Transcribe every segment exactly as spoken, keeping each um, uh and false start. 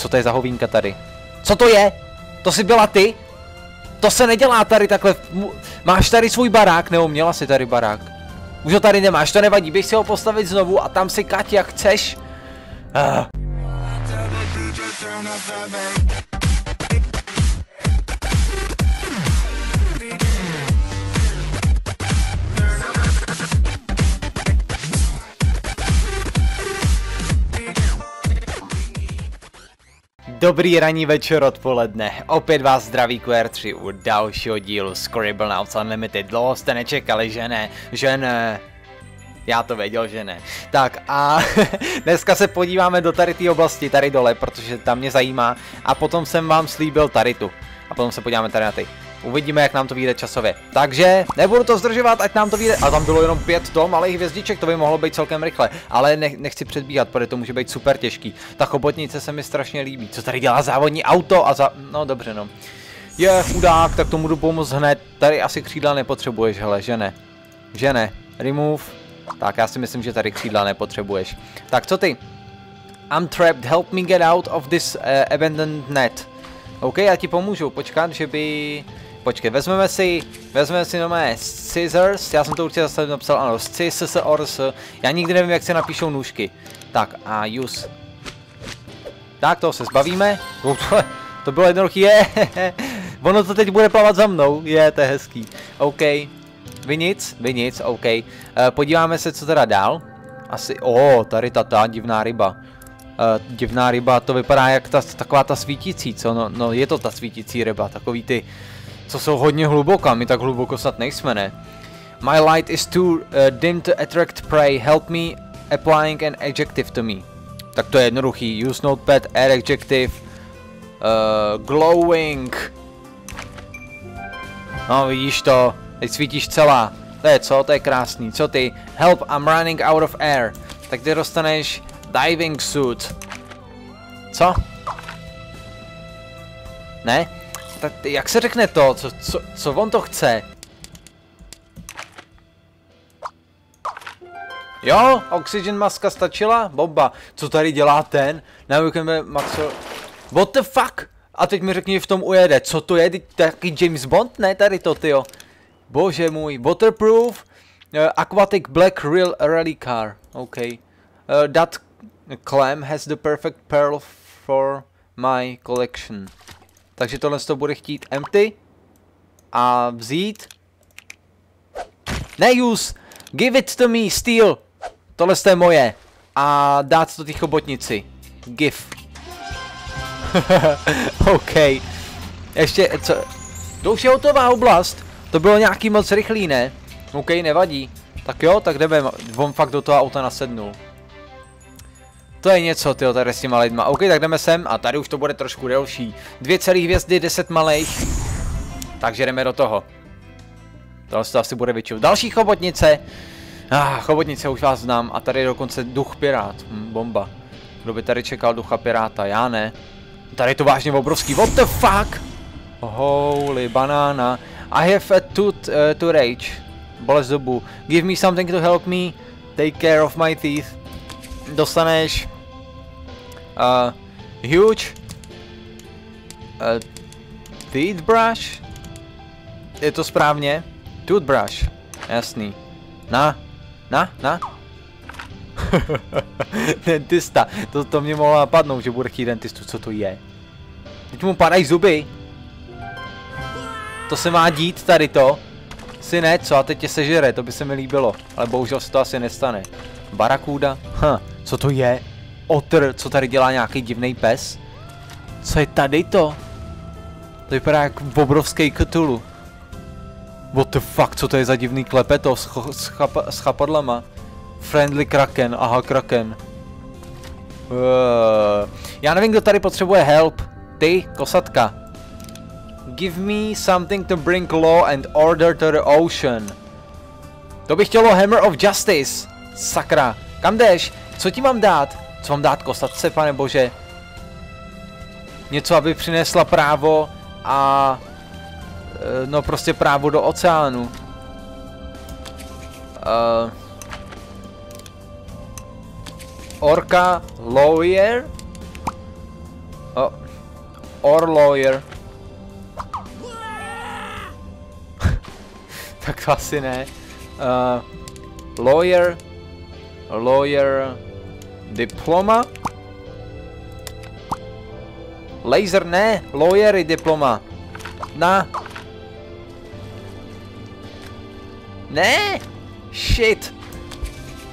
Co to je za hovínka tady? Co to je? To jsi byla ty? To se nedělá tady takhle. Máš tady svůj barák? Nebo měla jsi tady barák? Už ho tady nemáš, to nevadí, běž si ho postavit znovu a tam si kať jak chceš. Ah. Dobrý ranní večer, odpoledne, opět vás zdraví Kujar tři u dalšího dílu Scribblenauts Unlimited. Dlouho jste nečekali, že ne, že ne, já to věděl, že ne. Tak a dneska se podíváme do tady té oblasti, tady dole, protože tam mě zajímá a potom jsem vám slíbil tady tu. A potom se podíváme tady na ty. Uvidíme, jak nám to vyjde časově. Takže nebudu to zdržovat, ať nám to vyjde. A tam bylo jenom pět tom, ale i hvězdiček, to by mohlo být celkem rychle. Ale nech, nechci předbíhat, protože to může být super těžký. Ta chobotnice se mi strašně líbí. Co tady dělá závodní auto a za... No dobře, no. Je chudák, tak tomu jdu pomoct hned. Tady asi křídla nepotřebuješ, hele, že ne? Že ne? Remove. Tak já si myslím, že tady křídla nepotřebuješ. Tak co ty? I'm trapped, help me get out of this uh, abandoned net. OK, já ti pomůžu, počkat, že by... Počkej, vezmeme si, vezmeme si nové scissors, já jsem to určitě zase napsal, ano, scissors, já nikdy nevím, jak se napíšou nůžky. Tak a use. Tak, toho se zbavíme. To bylo jednoduché, je, ono to teď bude plavat za mnou, je, to je hezký. OK, vy nic, vy nic, OK. Podíváme se, co teda dál. Asi, o, tady ta, ta divná ryba. Uh, divná ryba, to vypadá jak ta, taková ta svítící, co? No, no je to ta svítící ryba, takový ty... Co jsou hodně hluboká, my tak hluboko snad nejsme, ne? My light is too uh, dim to attract prey, help me applying an adjective to me. Tak to je jednoduchý, use notepad, add adjective, uh, glowing. No vidíš to, teď svítíš celá, to je co, to je krásný, co ty? Help, I'm running out of air. Tak ty dostaneš diving suit. Co? Ne? Tak jak se řekne to, co, co, co on to chce? Jo, oxygen maska stačila? Bomba. Co tady dělá ten? Navíkujeme maxo... What the fuck? A teď mi řekni, že v tom ujede. Co to je? Taky James Bond? Ne, tady to, tyjo. Bože můj. Waterproof. Uh, aquatic black real rally car. OK. Uh, that clam has the perfect pearl for my collection. Takže tohle to bude chtít empty a vzít. Ne use, give it to me, steal. Tohle je moje a dát to té chobotnici. Give. OK. Ještě, co? To už je hotová oblast. To bylo nějaký moc rychlý, ne? OK, nevadí. Tak jo, tak jdeme, on fakt do toho auta nasednul. To je něco, tyjo, tady s těma lidma. OK, tak jdeme sem a tady už to bude trošku delší. Dvě celý hvězdy, deset malých. Takže jdeme do toho. Tohle se to asi bude většinou. Další chobotnice. Ah, chobotnice, už vás znám. A tady je dokonce duch pirát. Hm, bomba. Kdo by tady čekal ducha piráta? Já ne. Tady je to vážně obrovský. What the fuck? Holy banana. I have a tooth uh, to rage. Bolest zubu. Give me something to help me. Take care of my teeth. Dostaneš uh, huge uh, toothbrush. Je to správně? Toothbrush. Jasný. Na, na, na. Dentista. To, to mě mohlo napadnout, že bude chtít dentistu. Co to je? Teď mu padají zuby. To se má dít tady to. Si ne, co? A teď tě sežere. To by se mi líbilo. Ale bohužel se to asi nestane. Barakuda. Huh. Co to je? Otr, co tady dělá nějaký divný pes? Co je tady to? To vypadá jak obrovský Cthulhu. What the fuck, co to je za divný klepeto s, s, chap s chapadlama? Friendly kraken, aha kraken. Uh. Já nevím, kdo tady potřebuje help. Ty, kosatka. Give me something to bring law and order to the ocean. To by chtělo Hammer of Justice. Sakra. Kam jdeš? Co ti mám dát? Co mám dát kosatce, pane bože? Něco, aby přinesla právo a... No prostě právo do oceánu. Uh, orka lawyer? Oh. Or lawyer. Tak to asi ne. Uh, lawyer. Lawyer. Diploma. Laser ne. Lawyery diploma. Na. Ne. Shit.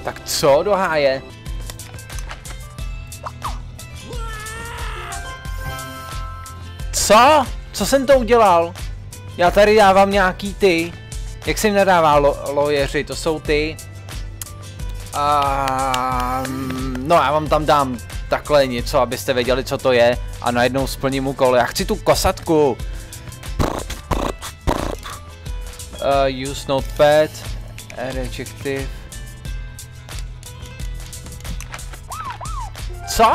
Tak co do háje? Co? Co jsem to udělal? Já tady dávám nějaký ty. Jak se jim nadává lojeři? To jsou ty. A... No já vám tam dám takhle něco, abyste věděli, co to je. A najednou splním úkol. Já chci tu kosatku. Uh, use notepad. Adjective. Co?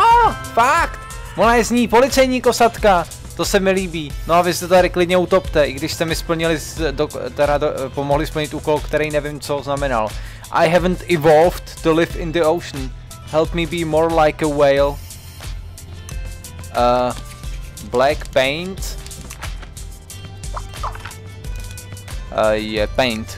Fakt? Ona je z ní policejní kosatka. To se mi líbí. No a vy se tady klidně utopte, i když jste mi splnili, do, teda do, pomohli splnit úkol, který nevím, co znamenal. I haven't evolved to live in the ocean. Help me be more like a whale. Uh, black paint. Uh, yeah, paint.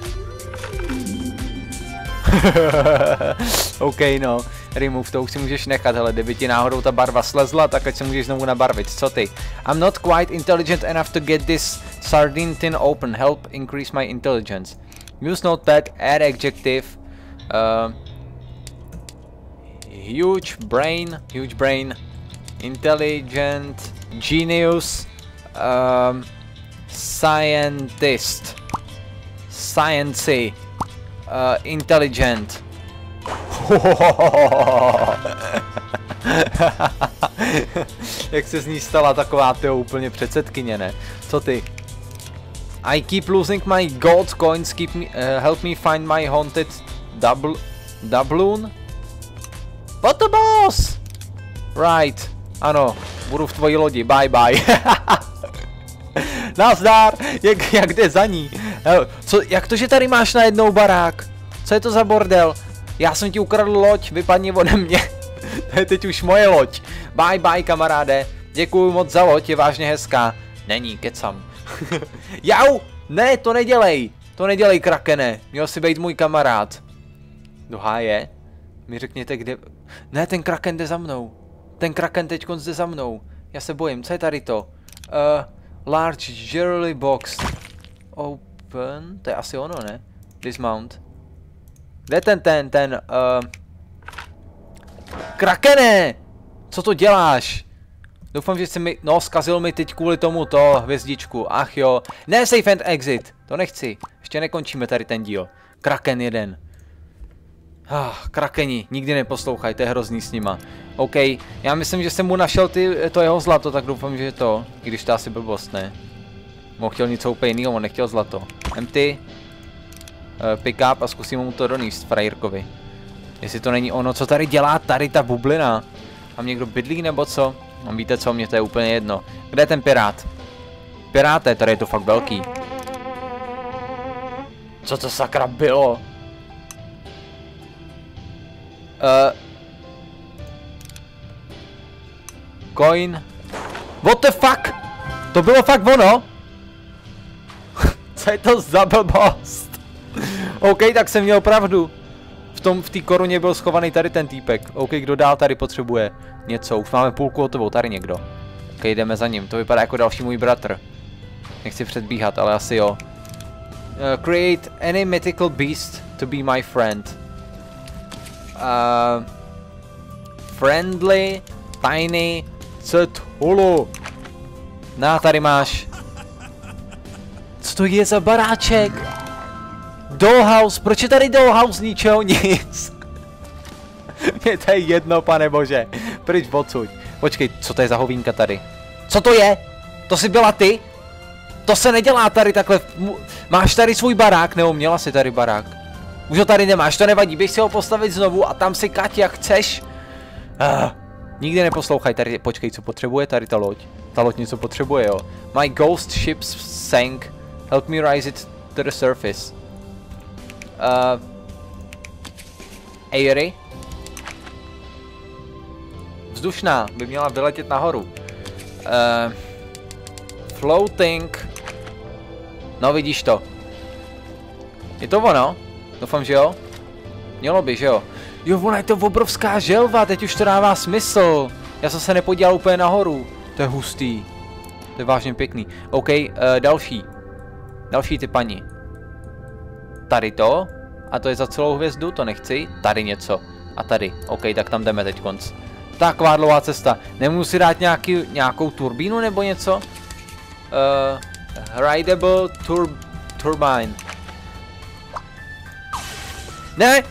OK, no. Remove, to už si můžeš nechat, hele, kdyby ti náhodou ta barva slezla, tak ať se můžeš znovu nabarvit, co ty? I'm not quite intelligent enough to get this sardine tin open, help increase my intelligence. Use notepad, add adjective, uh, huge brain, huge brain, intelligent, genius, um, scientist, sciency, uh, intelligent. Jak se z ní stala taková tyho úplně předsedkyně, ne? Co ty? I keep losing my gold coins, keep me, uh, help me find my haunted doubl doubloon? What the boss? Right, ano, budu v tvoji lodi, bye bye. Nazdar, jak, jak jde za ní? Co, jak to, že tady máš najednou barák? Co je to za bordel? Já jsem ti ukradl loď, vypadni ode mě. To je teď už moje loď. Bye bye kamaráde, děkuju moc za loď, je vážně hezká. Není, kecam. Jau, ne, to nedělej, to nedělej krakene, měl si být můj kamarád. Do háje, mi řekněte kde... Ne, ten kraken jde za mnou, ten kraken teď jde za mnou. Já se bojím, co je tady to? Uh, large jewelry box. Open, to je asi ono, ne? Dismount. Kde ten, ten, ten, uh... Krakene! Co to děláš? Doufám, že jsi mi, no, zkazil mi teď kvůli tomu to hvězdičku, ach jo. Ne, safe and exit, to nechci, ještě nekončíme tady ten díl. Kraken jeden. Ah, krakeni, nikdy neposlouchaj, to je hrozný s nima. OK, já myslím, že jsem mu našel ty, to jeho zlato, tak doufám, že je to, i když to asi blbost, ne? On chtěl něco úplně jiného, on nechtěl zlato. Empty. Pick up a zkusím mu to donést frajerkovi. Jestli to není ono, co tady dělá tady ta bublina? Tam někdo bydlí nebo co? A víte co, mě to je úplně jedno. Kde je ten pirát? Piráte, tady je to fakt velký. Co to sakra bylo? Uh, coin. What the fuck? To bylo fakt ono? Co je to za blbost? OK, tak jsem měl pravdu. V tom, v té koruně byl schovaný tady ten týpek. OK, kdo dál tady potřebuje něco? Už máme půlku hotovou, tady někdo. OK, jdeme za ním, to vypadá jako další můj bratr. Nechci předbíhat, ale asi jo. Uh, create any mythical beast to be my friend. Uh, friendly, tiny, cthulhu. Na, tady máš. Co to je za baráček? Dollhouse, proč je tady dollhouse ničeho nic? Mně to je jedno, pane bože. Pryč odsuď. Počkej, co to je za hovínka tady? Co to je? To jsi byla ty? To se nedělá tady takhle. Máš tady svůj barák, nebo měla jsi tady barák? Už ho tady nemáš, to nevadí, běž si ho postavit znovu a tam si kať jak chceš. Ah, nikdy neposlouchaj, tady počkej, co potřebuje tady ta loď. Ta loď něco potřebuje, jo. My ghost ships sank, help me rise it to the surface. Uh, Airy. Vzdušná by měla vyletět nahoru. Uh, floating. No, vidíš to. Je to ono? Doufám, že jo. Mělo by, že jo. Jo, ona je to obrovská želva, teď už to dává smysl. Já jsem se nepodíval úplně nahoru. To je hustý. To je vážně pěkný. OK, uh, další. Další ty paní. Tady to. A to je za celou hvězdu, to nechci. Tady něco. A tady. OK, tak tam jdeme teď konc. Taková dlouhá cesta. Nemůžu si dát nějaký, nějakou turbínu nebo něco? Uh, rideable tur turbine. Ne!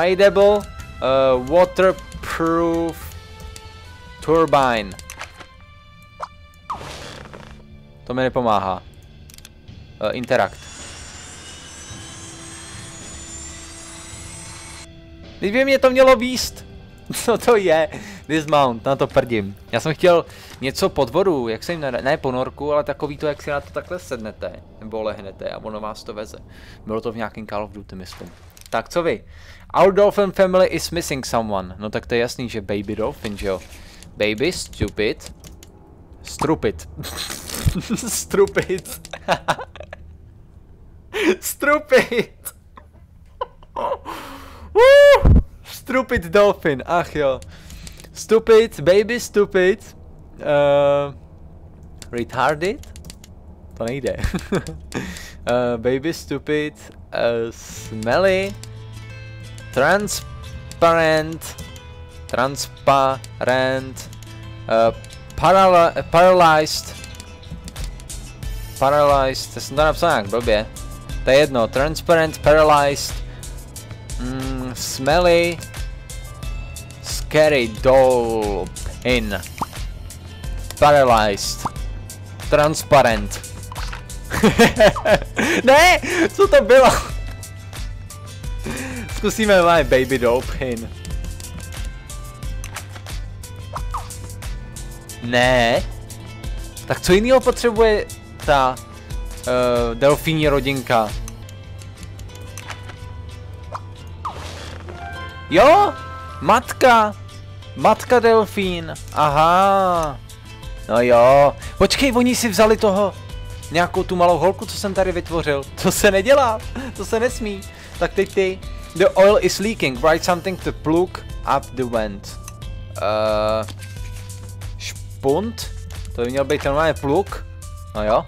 Rideable uh, waterproof turbine. To mi nepomáhá. Uh, interact. Teď by mě to mělo výst. Co to je? Dismount, na to prdím. Já jsem chtěl něco pod vodu, jak se jim nedá, ne ponorku, ale takový to, jak si na to takhle sednete, nebo lehnete a ono vás to veze. Bylo to v nějakém Call of Duty, myslím. Tak co vy? Our dolphin family is missing someone. No tak to je jasný, že baby dolphin, že jo? Baby stupid. Strupid. Strupid. Strupid. Woo! Stupid dolphin, ach jo. Stupid, baby stupid. Uh, retarded? To nejde. uh, baby stupid. Uh, smelly. Transparent. Transparent. Uh, paral paralyzed. Paralyzed. To jsem to napsal nějak blbě. To je jedno. Transparent, paralyzed. Mm, smelly, scary dolphin, paralyzed, transparent. Ne, co to bylo? Zkusíme my baby dolphin. Ne. Tak co jiného potřebuje ta uh, delfíní rodinka? Jo, matka, matka delfín, aha, no jo, počkej, oni si vzali toho, nějakou tu malou holku, co jsem tady vytvořil, to se nedělá, to se nesmí, tak teď ty, the oil is leaking, write something to plug up the vent, uh, špunt, to by měl být normálně plug, no jo.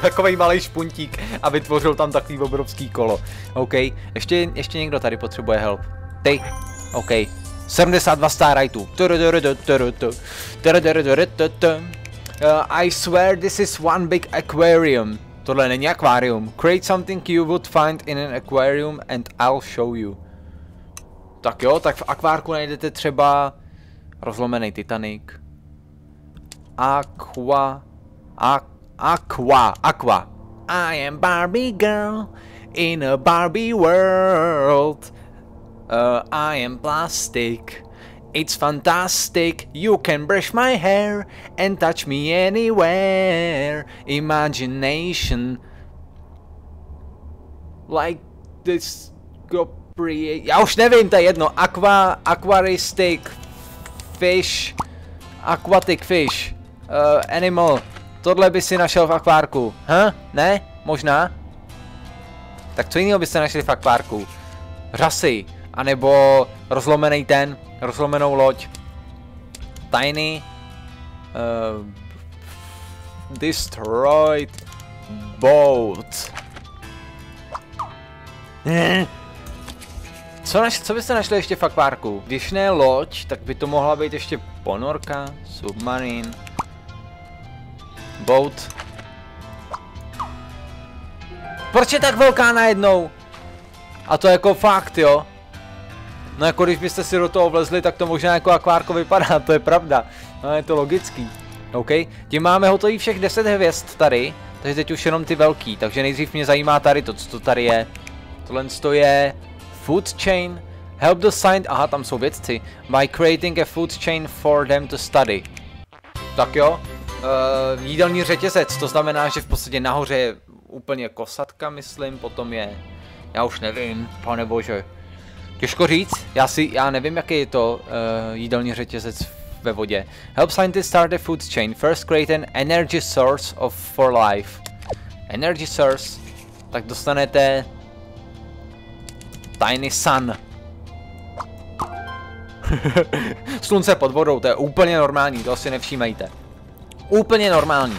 Takovej malý špuntík a vytvořil tam takový obrovský kolo. OK, ještě, ještě někdo tady potřebuje help. Ty, OK. sedmdesát dva starlightů. I swear this is one big aquarium. Tohle není akvárium. Create something you would find in an aquarium and I'll show you. Tak jo, tak v akvárku najdete třeba rozlomený Titanic. Aqua. Aqua, aqua. I am Barbie girl in a Barbie world. Uh, I am plastic. It's fantastic. You can brush my hair and touch me anywhere. Imagination. Like this. Já už nevím, to je jedno. Aqua, aquaristic fish. Aquatic fish. Uh, animal. Tohle by si našel v akvárku. Huh? Ne? Možná? Tak co jiného byste našli v akvárku? Řasy. A nebo rozlomený ten. Rozlomenou loď. Tiny. Uh, destroyed boat. Co, naš, co byste našli ještě v akvárku? Když ne loď, tak by to mohla být ještě ponorka. Submarine. Boat. Proč je tak velká najednou? A to jako fakt, jo. No jako když byste si do toho vlezli, tak to možná jako akvárko vypadá, to je pravda. No je to logický. OK, tím máme hotový všech deset hvězd tady, takže teď už jenom ty velký. Takže nejdřív mě zajímá tady to, co to tady je. Tohle to je food chain. Help the science, aha, tam jsou vědci. By creating a food chain for them to study. Tak jo. Uh, jídelní řetězec, to znamená, že v podstatě nahoře je úplně kosatka, myslím, potom je, já už nevím, panebože, Těžko říct, já si, já nevím, jaký je to uh, jídelní řetězec ve vodě. Help scientists start a food chain. First create an energy source of for life. Energy source. Tak dostanete Tiny Sun. Slunce pod vodou, to je úplně normální, to si nevšímejte. Úplně normální.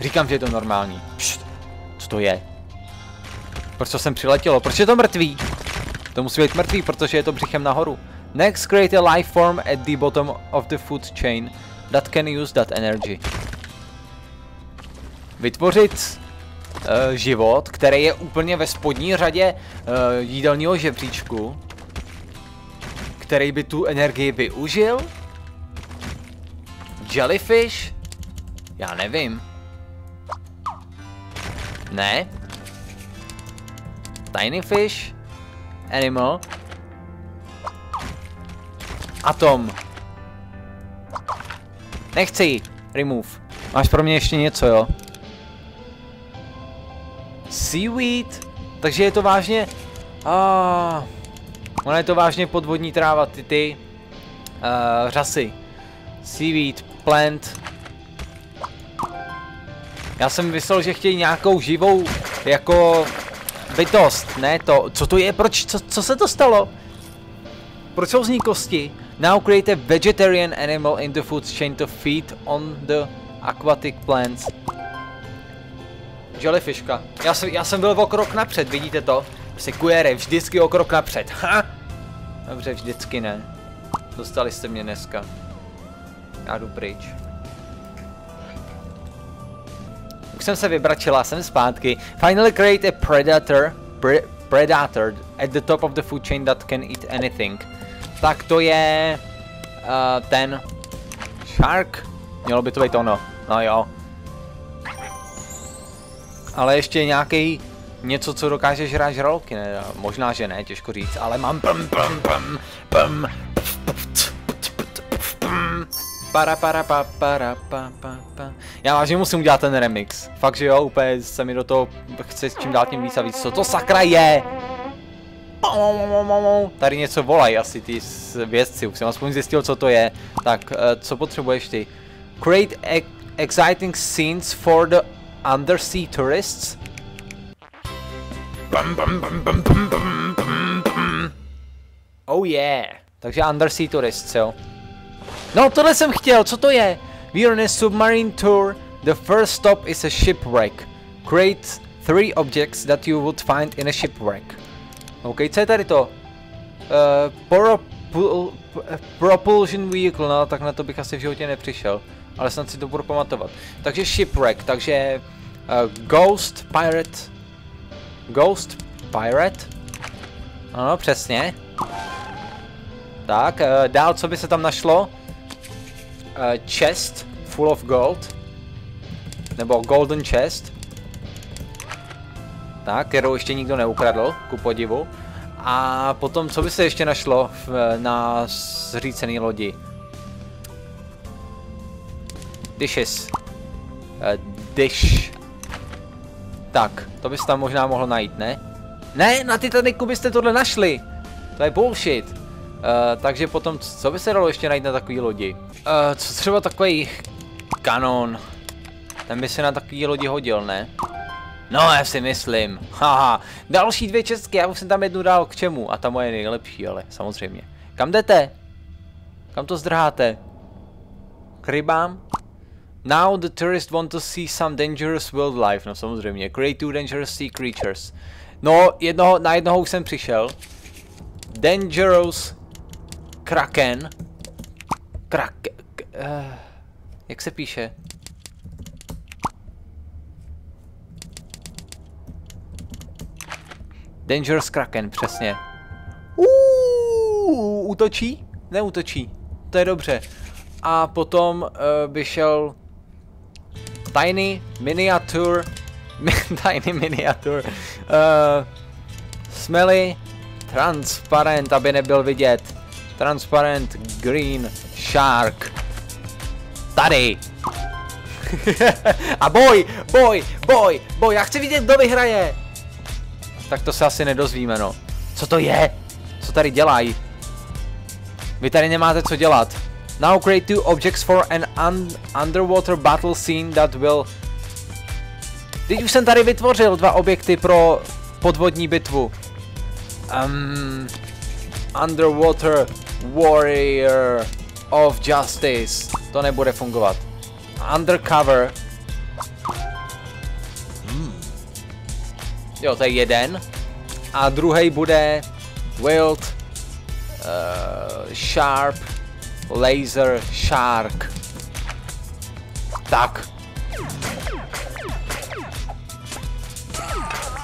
Říkám, že je to normální. Pšt, co to je? Proč to sem přiletělo? Proč je to mrtvý? To musí být mrtvý, protože je to břichem nahoru. Next, create a life form at the bottom of the food chain that can use that energy. Vytvořit uh, život, který je úplně ve spodní řadě uh, jídelního žebříčku, který by tu energii využil? Jellyfish? Já nevím. Ne? Tiny fish? Animal? Atom. Nechci ji. Remove. Máš pro mě ještě něco, jo? Seaweed? Takže je to vážně... Ah. Ona je to vážně podvodní tráva, ty ty uh, řasy. Seaweed, plant. Já jsem myslel, že chtějí nějakou živou jako bytost, ne to. Co to je? Proč? Co, co se to stalo? Proč jsou z ní kosti? Now create a vegetarian animal in the food chain to feed on the aquatic plants. Jellyfishka. Já jsem, já jsem byl o krok napřed, vidíte to? Sekujere, vždycky o krok napřed. Ha! Dobře, vždycky ne. Dostali jste mě dneska. Já jdu pryč. Už jsem se vybračila, jsem zpátky. Finally create a predator. Pre, predator at the top of the food chain that can eat anything. Tak to je... Uh, ten... Shark? Mělo by to být ono. No jo. Ale ještě nějaký... Něco, co dokáže žrát žraloky, ne? Možná, že ne, těžko říct, ale mám pam pam pam pam para para pa para pa pa pa. Já vážně musím udělat ten remix. Fakt, že jo, úplně se mi do toho chce s čím dát tím víc a víc. Co to sakra je? Tady něco volají asi ty vědci, už jsem aspoň zjistil, co to je. Tak, co potřebuješ ty? Create ex exciting scenes for the undersea tourists. Bum, bum, bum, bum, bum, bum, bum, bum. Oh yeah. Takže Undersea Tourist, jo. No, tohle jsem chtěl, co to je? We are on a submarine tour. The first stop is a shipwreck. Create three objects that you would find in a shipwreck. OK, co je tady to? Uh, pro, propulsion vehicle, no tak na to bych asi v životě nepřišel. Ale snad si to budu pamatovat. Takže shipwreck, takže uh, Ghost Pirate. Ghost Pirate? Ano, přesně. Tak, uh, dál, co by se tam našlo? Uh, chest full of gold. Nebo golden chest. Tak, kterou ještě nikdo neukradl, ku podivu. A potom, co by se ještě našlo v, na zřícený lodi? Dishes. Uh, dish. Tak, to byste tam možná mohlo najít, ne? Ne, na Titaniku byste tohle našli. To je bullshit. Uh, takže potom, co by se dalo ještě najít na takový lodi? Uh, co třeba takový kanon? Ten by se na takový lodi hodil, ne? No, já si myslím. Haha, další dvě česky, já už jsem tam jednu dal k čemu? A ta moje nejlepší, ale samozřejmě. Kam jdete? Kam to zdrháte? K rybám? Now the tourists want to see some dangerous wildlife. No samozřejmě. Create two dangerous sea creatures. No, jednoho, na jednoho už jsem přišel. Dangerous Kraken. Kraken. Uh, jak se píše? Dangerous Kraken, přesně. Uuu, útočí? Neútočí. To je dobře. A potom uh, by šel... Tiny miniature, tiny miniature, uh, smelly, transparent, aby nebyl vidět, transparent, green, shark, tady, a boj, boj, boj, boj, já chci vidět, kdo vyhraje, tak to se asi nedozvíme, no, co to je, co tady dělají? Vy tady nemáte co dělat. Now create two objects for an un underwater battle scene that will... Teď už jsem tady vytvořil dva objekty pro podvodní bitvu. Um, underwater warrior of justice. To nebude fungovat. Undercover. Hmm. Jo, to je jeden. A druhý bude wild uh, sharp laser shark. Tak.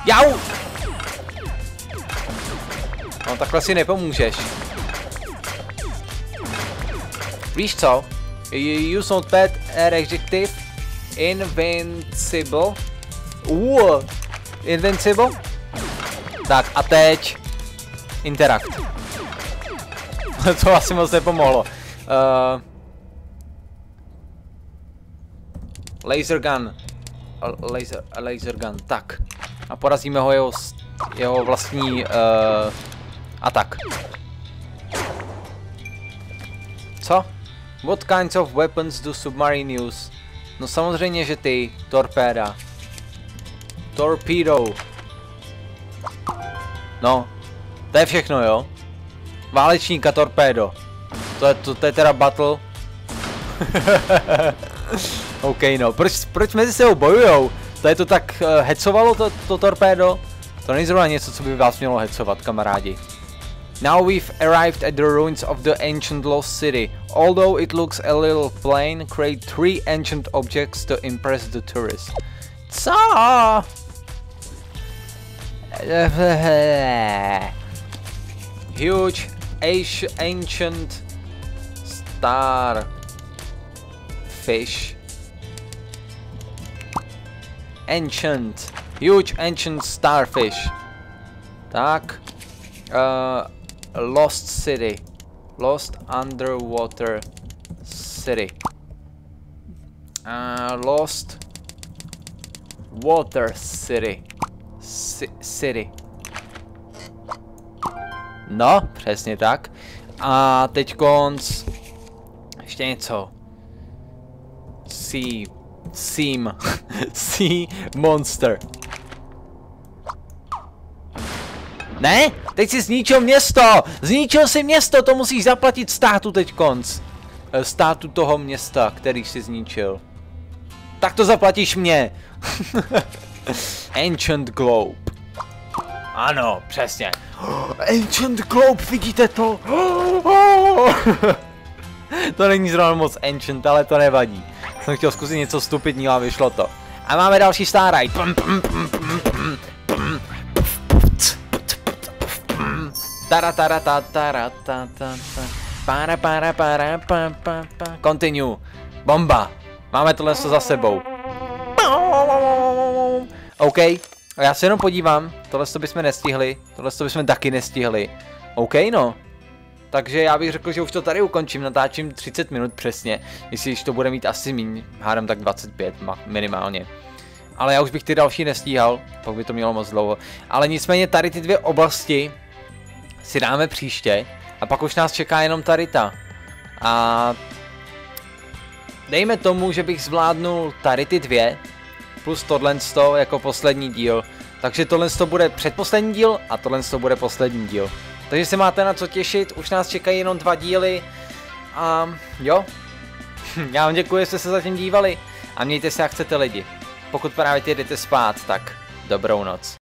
Jau! No takhle si nepomůžeš. Víš co? You sound bad adjective. Invincible. Uh, invincible? Tak a teď... Interact. To asi moc nepomohlo. Uh, laser gun. Laser, laser gun, tak. A porazíme ho jeho, jeho vlastní uh, atak. Co? What kinds of weapons do submarine use? No samozřejmě, že ty. Torpéda. Torpedo. No. To je všechno, jo? Válečníka torpédo. To je, to, to je teda battle. OK, no. Proč, proč mezi sebou bojujou? To je to tak uh, hecovalo, to, to torpédo? To není zrovna něco, co by vás mělo hecovat, kamarádi. Now we've arrived at the ruins of the ancient lost city. Although it looks a little plain, create three ancient objects to impress the tourists. Co? Huge ancient star fish. Ancient, huge ancient starfish. Tak, uh, lost city, lost underwater city, uh, lost water city, C city. No, přesně tak. A teď konc. Ještě něco. Sea. Seam. Sea monster. Ne? Teď si zničil město! Zničil si město! To musíš zaplatit státu teď konc. Státu toho města, který jsi zničil. Tak to zaplatíš mě. Ancient globe. Ano, přesně. Ancient globe, vidíte to? To není zrovna moc ancient, ale to nevadí. Jsem chtěl zkusit něco stupidní, ale vyšlo to. A máme další stáraj. Continue. Bomba. Máme tohle za sebou. OK. A já se jenom podívám. Tohle bychom nestihli. Tohle bychom taky nestihli. OK, no. Takže já bych řekl, že už to tady ukončím, natáčím třicet minut přesně, jestli to bude mít asi míň, hádám tak dvacet pět minimálně. Ale já už bych ty další nestíhal, pak by to mělo moc dlouho. Ale nicméně tady ty dvě oblasti si dáme příště a pak už nás čeká jenom tady ta. A dejme tomu, že bych zvládnul tady ty dvě, plus tohle jako poslední díl. Takže tohle bude předposlední díl a tohle bude poslední díl. Takže se máte na co těšit, už nás čekají jenom dva díly a jo, já vám děkuji, že jste se zatím dívali a mějte se jak chcete lidi. Pokud právě jdete spát, tak dobrou noc.